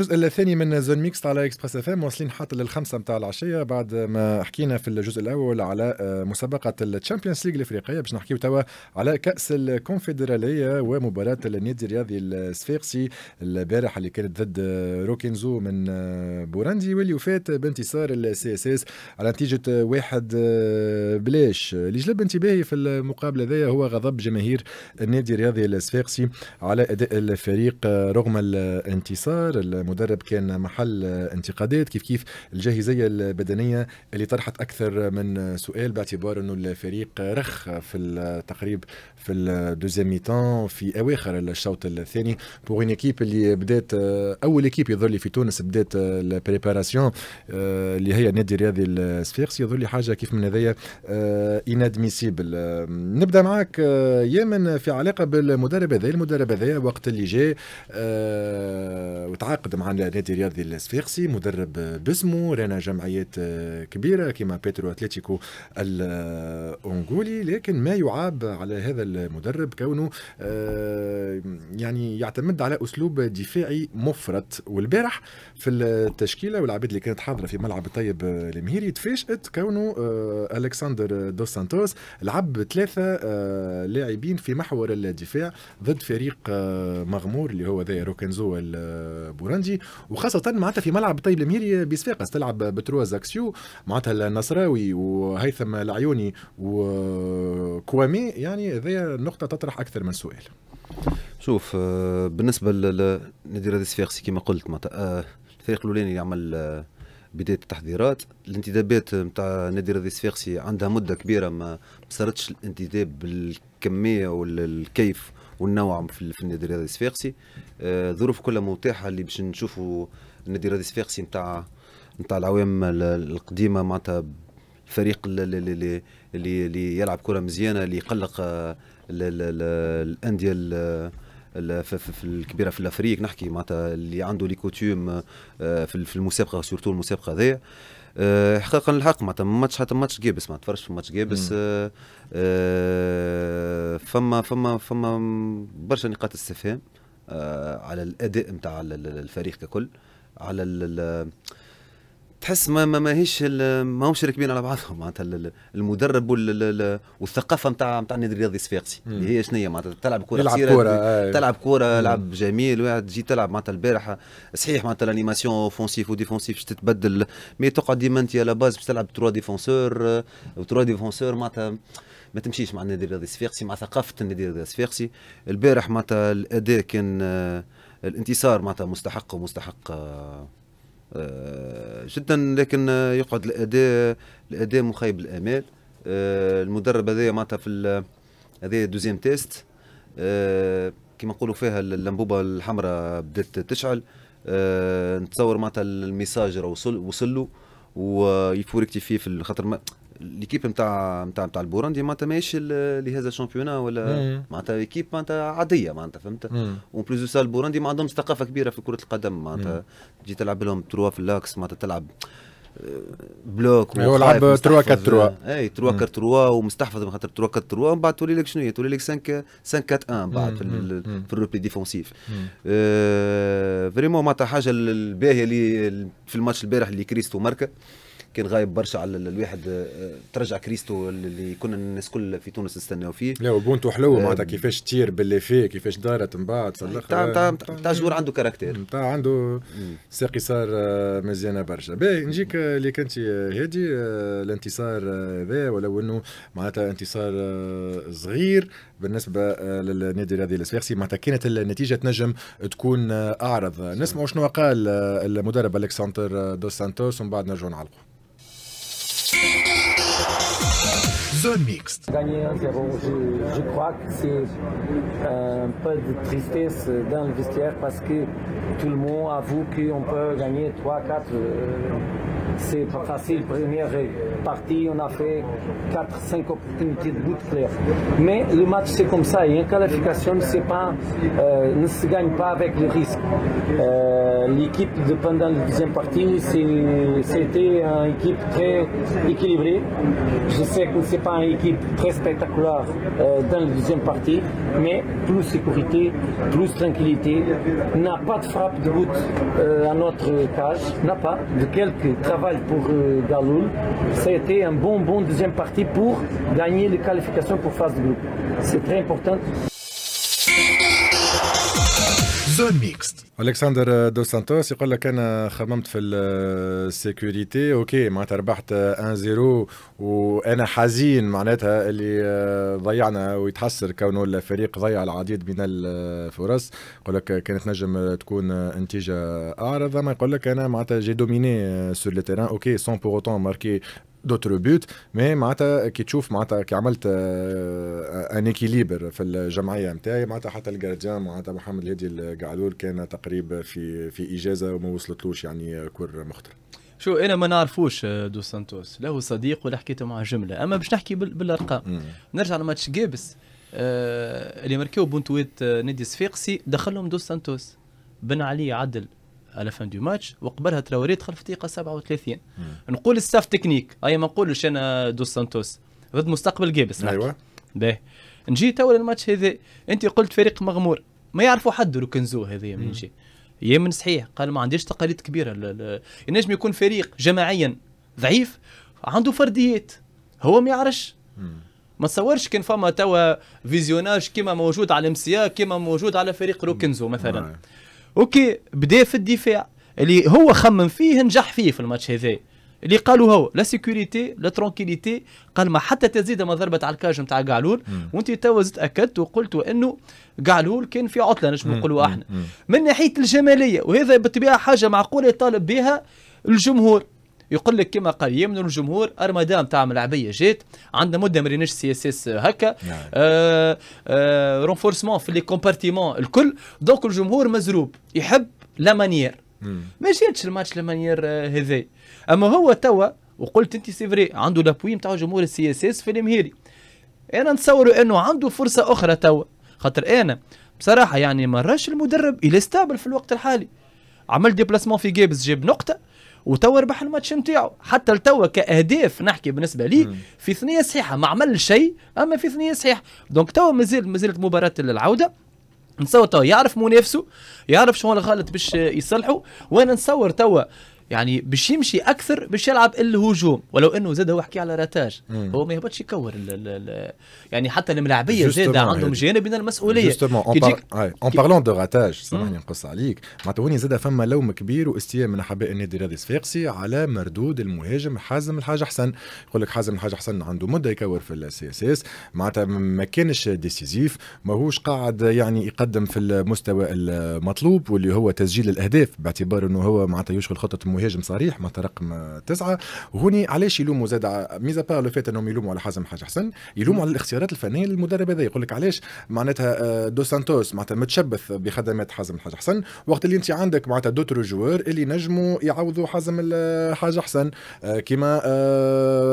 الجزء الثاني من زون ميكست على اكسبريس اف ام واصلين حتى للخمسه متاع العشيه. بعد ما حكينا في الجزء الاول على مسابقه الشامبيونز ليغ الافريقيه، باش نحكيو توا على كاس الكونفدراليه ومباراه النادي الرياضي الصفاقسي البارح اللي كانت ضد روكينزو من بوروندي، واللي فات بانتصار السي اس اس على نتيجه 1-0. اللي جلب انتباهي في المقابله هذايا هو غضب جماهير النادي الرياضي الصفاقسي على اداء الفريق رغم الانتصار. المدرب كان محل انتقادات، كيف كيف الجاهزية البدنية اللي طرحت أكثر من سؤال، باعتبار أنه الفريق رخ في التقريب في الدوزيام ميتان في أواخر الشوط الثاني. بوغ اون ايكيب اللي بدات أول ايكيب يظهر لي في تونس بدات البريباراسيون اللي هي النادي الرياضي الصفاقسي، يظهر لي حاجة كيف من هذايا انادميسيبل. نبدأ معاك يمن في علاقة بالمدرب هذايا. المدرب هذايا وقت اللي جاء وتعاقد مع النادي الرياضي الصفاقسي، مدرب باسمه، رانا جمعيات كبيره كما بيترو اتلتيكو الانغولي، لكن ما يعاب على هذا المدرب كونه يعني يعتمد على اسلوب دفاعي مفرط. والبارح في التشكيله والعباد اللي كانت حاضره في ملعب الطيب المهيري تفاجئت كونه الكسندر دو سانتوس لعب 3 لاعبين في محور الدفاع ضد فريق مغمور اللي هو ذا روكنزو البوروندي، وخاصة معناتها في ملعب طيب المهيري بصفاقس تلعب بترواز اكسيو معناتها النصراوي وهيثم العيوني وكوامي، يعني هذه النقطة تطرح أكثر من سؤال. شوف بالنسبة للنادي الرياضي الصفاقسي كما قلت معناتها الفريق الأولاني اللي عمل بداية التحضيرات، الانتدابات نتاع النادي الرياضي الصفاقسي عندها مدة كبيرة ما صارتش الانتداب بالكمية والكيف والنوع في النادي الرياضي الصفاقسي. ظروف كلها متاحه اللي باش نشوفوا النادي الرياضي الصفاقسي نتاع العوام القديمه معناتها الفريق اللي يلعب كره مزيانه، اللي يقلق الانديه في الكبيره في الافريق، نحكي معناتها اللي عنده لي كوتيوم في المسابقه، سورتو المسابقه هذيا. حقيقه الحق معناتها ماتش حتى ماتش جابس، ما تفرجش في ماتش جابس، فما برشا نقاط استفهام على الاداء نتاع الفريق ككل، على تحس ماهمش راكبين على بعضهم معناتها المدرب والثقافه نتاع النادي الرياضي الصفاقسي اللي هي شنو هي معناتها تلعب كره قصيره، تلعب كره لعب جميل وقاعد تجي تلعب معناتها البارحه صحيح معناتها الانيماسيون اوفونسيف وديفونسيف باش تتبدل، مي تقعد ديما انت على باز باش تلعب 3 ديفونسور معناتها ما تمشيش مع النادي الرياضي الصفاقسي، مع ثقافه النادي الرياضي الصفاقسي. البارح معناتها الاداء كان الانتصار معناتها مستحق ومستحق جدا، لكن يقعد الاداء مخيب الامال. المدرب هذايا معناتها في هذايا دوزيام تيست كما نقولوا فيها اللمبوبه الحمراء بدات تشعل، نتصور معناتها الميساج راه وصل له ويفو ريكتيفي في الخطر. ليكيب نتاع البوروندي معناتها ماهيش لهذا الشامبيونا ولا معناتها ليكيب معناتها عاديه معناتها فهمت، اون بليس دو سا البوروندي ما عندهمش ثقافه كبيره في كره القدم معناتها تجي تلعب لهم 3 في اللاكس معناتها تلعب بلوك، هو لعب 3-4-3 اي 3-4-3 ومستحفظ من خاطر 3-4-3، ومن بعد تولي لك شنو هي تولي لك 5-4-1 بعد في الروبلي ديفونسيف. فريمون معناتها حاجه الباهيه اللي في الماتش البارح اللي كريستو ماركا كان غايب برشا على الواحد، ترجع كريستو اللي كنا الناس كل في تونس نستناو فيه. لا وبونتو حلو معناتها كيفاش تير باللي فيه، كيفاش دارت من بعد في الاخر. تاع جور عنده كاركتير. تاع عنده ساقي صار مزيانه برشا. باهي نجيك اللي كنت هادي الانتصار هذا ولو انه معناتها انتصار صغير بالنسبه للنادي الرياضي الصفاقسي، معناتها كانت النتيجه تنجم تكون اعرض. نسمعوا شنو قال المدرب الكسندر دو سانتوس ومن بعد نرجعوا نعلقوا. Zone Mixte. Gagner 1-0, je crois que c'est un peu de tristesse dans le vestiaire parce que tout le monde avoue qu'on peut gagner 3-4 c'est pas facile. Première partie, on a fait 4-5 opportunités de but clair. Mais le match c'est comme ça, et en qualification c'est pas, ne se gagne pas avec le risque. L'équipe pendant la deuxième partie, c'était une équipe très équilibrée. Je sais que c'est pas une équipe très spectaculaire dans la deuxième partie, mais plus sécurité, plus tranquillité. N'a pas de frappe de but à notre cage, n'a pas de quelques travail pour Galoul. Ça a été un bon deuxième partie pour gagner les qualifications pour phase de groupe. C'est très important. Zone Mixte. الكسندر دو سانتوس يقول لك انا خممت في السيكوريتي، اوكي معناتها ربحت 1-0 وانا حزين معناتها اللي ضيعنا ويتحسر كونه الفريق ضيع العديد من الفرص. يقول لك كانت نجم تكون نتيجه اعرض، اما يقول لك انا معناتها جي دوميني سور لو تيران، اوكي سون بور اوتون ماركي دوتر بوت، مي معناتها كي تشوف معناتها كي عملت ان اكيليبر في الجمعيه نتاعي معناتها حتى الجارديان معناتها محمد هادي القعلول كان تقريبا في اجازه وما وصلتلوش يعني كور مختلف. شو انا ما نعرفوش دو سانتوس، لا هو صديق ولا حكيته مع جمله، اما باش نحكي بالارقام. نرجع لماتش جابس اللي ماركاو بونتويت نادي الصفاقسي، دخلهم دو سانتوس. بن علي عدل على فان دو ماتش، وقبلها تراوري دخل في دقيقه 37. نقول الساف تكنيك، اي ما نقولش انا دو سانتوس ضد مستقبل جابس. ايوه باهي نجي توا للماتش هذا، انت قلت فريق مغمور ما يعرفوا حد. روكنزو هذايا من جي يمن صحيح قال ما عنديش تقاليد كبيره، النجم يكون فريق جماعيا ضعيف عنده فرديات هو ما يعرفش. ما تصورش كان فما توا فيزيوناج كما موجود على امسيا كما موجود على فريق روكنزو مثلا. اوكي بدا في الدفاع اللي هو خمم فيه نجح فيه في الماتش هذا اللي قالوا هو لا سيكوريتي لا ترونكيليتي، قال ما حتى تزيد ما ضربت على الكاج نتاع قعلول. وانت تو زدت اكدت وقلت انه قعلول كان في عطله نجم نقولوا احنا من ناحيه الجماليه، وهذا بالطبيعه حاجه معقوله يطالب بها الجمهور. يقول لك كما قال يمن الجمهور ارمدام تاع ملعبيه جات عندنا مده ما ريناش سي اس اس هكا رونفورسمون في لي كومبارتيمون الكل، دونك الجمهور مزروب يحب لا مانيير. ما جاتش الماتش لا مانيير هذا، اما هو توا وقلت انت سي فري عنده لابوي نتاع جمهور السي اس اس في المهيري. انا نتصور انه عنده فرصه اخرى توا، خاطر انا بصراحه يعني ما راش المدرب الى ستابل في الوقت الحالي، عمل ديبلاسمون في جيبس جاب نقطه وتوا ربح الماتش نتاعو، حتى لتوا كاهداف نحكي بالنسبه لي في ثنيه صحيحه، ما عمل شيء اما في ثنيه صحيحه، دونك توا مازالت مباراه للعوده. نتصور توا يعرف منافسه، يعرف شنو الغلط باش يصلحه، وانا نتصور توا يعني باش يمشي اكثر باش يلعب الهجوم، ولو انه زاد هو حكي على راتاج هو ما يهبطش يكور يعني حتى الملاعبيه زاد عندهم جانب من المسؤوليه. اون بارلون دو راتاج سامحني نقص عليك، معناتها زاد فما لوم كبير واستياء من احباء النادي الرياضي الصفاقسي على مردود المهاجم حازم الحاج حسن. يقول لك حازم الحاج حسن عنده مده يكور في السي اس اس معناتها ما كانش ديسيزيف، ماهوش قاعد يعني يقدم في المستوى المطلوب واللي هو تسجيل الاهداف، باعتبار انه هو معناتها يشغل خطه مهاجم صريح معناتها رقم 9. وهوني علاش يلوموا زاد ميزا با لو فات انهم يلوموا على حازم حاج حسن، يلوموا على الاختيارات الفنيه للمدرب هذا. يقول لك علاش معناتها دو سانتوس معناتها متشبث بخدمات حازم الحاج حسن، وقت اللي انت عندك معناتها دوترو جوار اللي نجموا يعوضوا حازم الحاج حسن كيما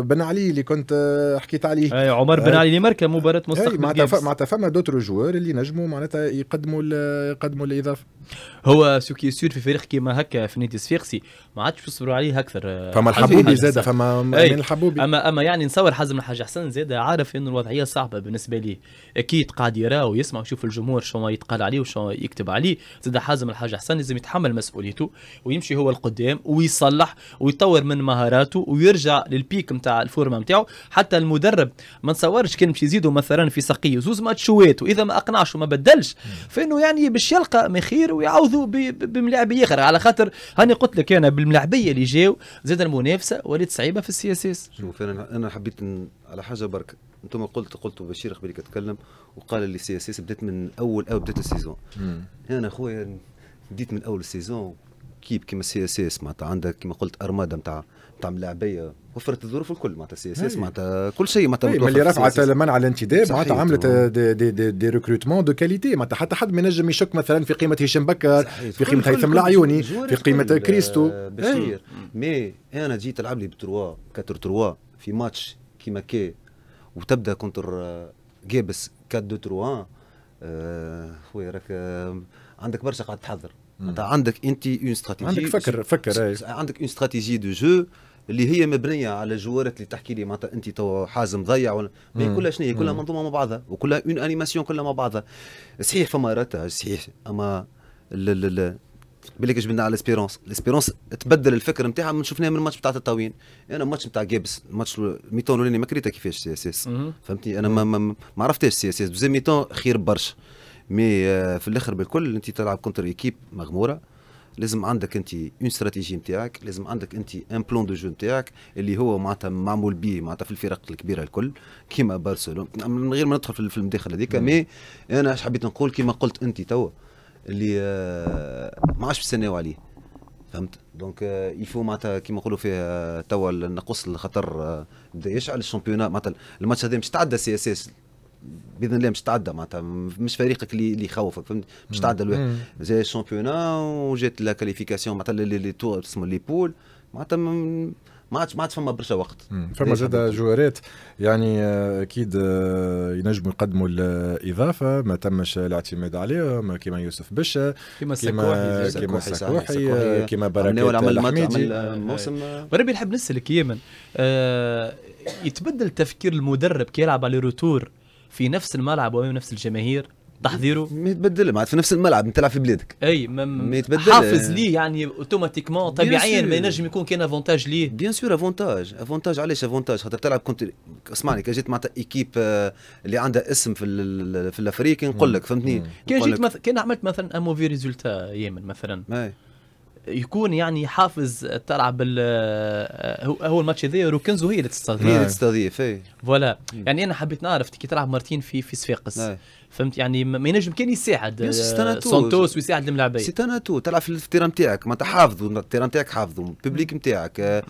بن علي اللي كنت حكيت عليه. اي عمر بن علي اللي ماركا مباراه مستقبل معناتها فما دوترو جوار اللي نجموا معناتها يقدموا الاضافه. هو سوكي سور في فريق كيما هكا في نادي الصفاقسي ما عادش يصبروا عليه اكثر. فما الحبوبي زاد فما من الحبوبي، اما يعني نصور حازم الحاج حسن زاد عارف انه الوضعيه صعبه بالنسبه ليه، اكيد قاعد يراه ويسمع ويشوف الجمهور شو ما يتقال عليه وشو ما يكتب عليه. زاد حازم الحاج حسن لازم يتحمل مسؤوليته ويمشي هو القدام ويصلح ويطور من مهاراته ويرجع للبيك نتاع الفورمه نتاعو. حتى المدرب ما نصورش كان باش يزيدوا مثلا في سقيه زوز ماتشوات، واذا ما اقنعش وما بدلش فانه يعني باش يلقى ما يخير ويعوضوا بملاعبي اخر، على خاطر هاني قلت لك انا بالملاعبيه اللي جاو زاد المنافسه ولات صعيبه في السي اس اس. شوف انا حبيت على حاجه برك، انتم قلتوا بشير قبلك تكلم وقال اللي السي اس اس بدات من اول بدات السيزون. انا خويا بديت من اول السيزون كيب كيما السي اس اس، معناتها عندك كيما قلت ارماده نتاع ملاعبيه، وفرت الظروف الكل معناتها السي اس اس، معناتها كل شيء معناتها متوفر. اللي رفعت منع الانتداب معناتها عملت دي ريكروتمون دو كاليتي، معناتها حتى حد ما ينجم يشك مثلا في قيمه هشام بكر، في قيمه هيثم العيوني، في قيمه كريستو بشير. مي انا جيت العب لي بتروا 4 3 في ماتش كيما كي وتبدا كونتر جيبس 4 2 3 خويا راك عندك برشا قاعد تحضر. عندك انت اون استراتيجي، عندك فكر عندك اون استراتيجي دو جو اللي هي مبنيه على الجوارات اللي تحكي لي معناتها انت تو حازم ضيع ولا مي كلها شنو هي، كلها منظومه مع بعضها وكلها اون انيماسيون كلها مع بعضها. صحيح فما راتها صحيح، اما بالك جبنا على الاسبيرونس، الاسبيرونس تبدل الفكر نتاعها من شفناه من الماتش نتاع التطاوين. انا الماتش نتاع جابس الماتش ميتون اللي ما كريتها كيفاش سي اس اس، فهمتني انا ما عرفتهاش سي اس اس دوزيام ميتون خير برشا. مي في الاخر بالكل انت تلعب كونتر ايكيب مغموره، لازم عندك انت اون استراتيجي نتاعك، لازم عندك انت ان بلون دو جو نتاعك اللي هو معناتها معمول به معناتها في الفرق الكبيره الكل كيما برشلونه، من غير ما ندخل في المداخله هذيك. مي انا اش حبيت نقول كيما قلت انت توا اللي ما عادش يستناو عليه، فهمت؟ دونك يفو معناتها كيما نقولوا فيها توا النقص، خاطر بدا يشعل الشامبيونات معناتها الماتش هذا مش تعدى سي اس اس باذن الله، مش تعدى معناتها مش فريقك اللي يخوفك، فهمت؟ مش تعدى الواحد جاي الشامبيونا وجات لا كاليفيكاسيون معناتها لي تور اسمه لي بول معناتها ما عادش فما برشا وقت. فما زاد جوارات يعني اكيد ينجموا يقدموا الاضافه ما تمش الاعتماد عليهم، كيما يوسف بشا، كيما سكوحي، كيما بركات الحميدي. بربي نحب نسالك يمن، يتبدل تفكير المدرب كي يلعب على روتور في نفس الملعب وامام نفس الجماهير، تحضيره ما يتبدل معناتها في نفس الملعب انت تلعب في بلادك، اي ما يتبدل حافز ليه يعني اوتوماتيكمون طبيعيا ما ينجم يكون كان افونتاج ليه بيان سور. افونتاج علاش افونتاج؟ خاطر تلعب كنت اسمعني كي جيت معناتها ايكيب اللي عندها اسم في الافريق نقول لك، فهمتني؟ كان جيت كان عملت مثلا موفي ريزولتا يمن مثلا يكون يعني حافز تلعب هو الماتش هذا روكنزو هي اللي تستضيف، فوالا. يعني انا حبيت نعرف كي تلعب مرتين في صفاقس، فهمت؟ يعني ما ينجم كان يساعد سانتوس ويساعد الملاعبيه سيتاناتو، تلعب في التيران نتاعك معناتها حافظوا التيران نتاعك، حافظوا الببليك نتاعك،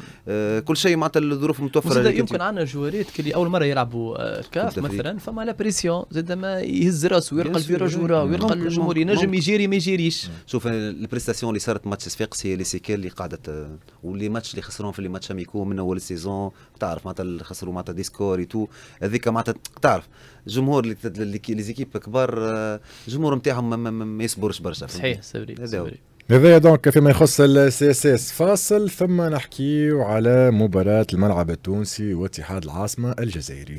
كل شيء معناتها الظروف متوفره. يمكن عندنا جواريت اللي اول مره يلعبوا الكاف مثلا فما لا بريسيون زاد ما يهز راسه ويرقل في رجوره ويرقل الجمهور، ينجم يجيري ما يجيريش. شوف البريستاسيون اللي صارت ماتش صفاقس هي لي سيكال اللي قعدت، واللي ماتش اللي خسرون في لي ماتش اميكو من اول السيزون تعرف معناتها اللي خسروا معناتها ديسكور تو هذيك معناتها تعرف الجمهور اللي زيكيب كبار الجمهور نتاعهم ما يصبرش برشا. صحيح سوري. هذا دونك فيما يخص السي اس اس. فاصل ثم نحكيو على مباراة الملعب التونسي واتحاد العاصمة الجزائري.